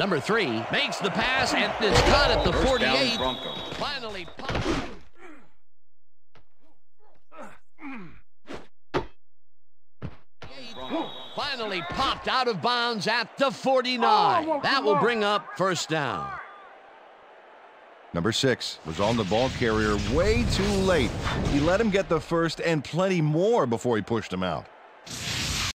Number 3 makes the pass and is caught at the 48. Finally popped. Finally popped out of bounds at the 49. That will bring up first down. Number 6 was on the ball carrier way too late. He let him get the first and plenty more before he pushed him out.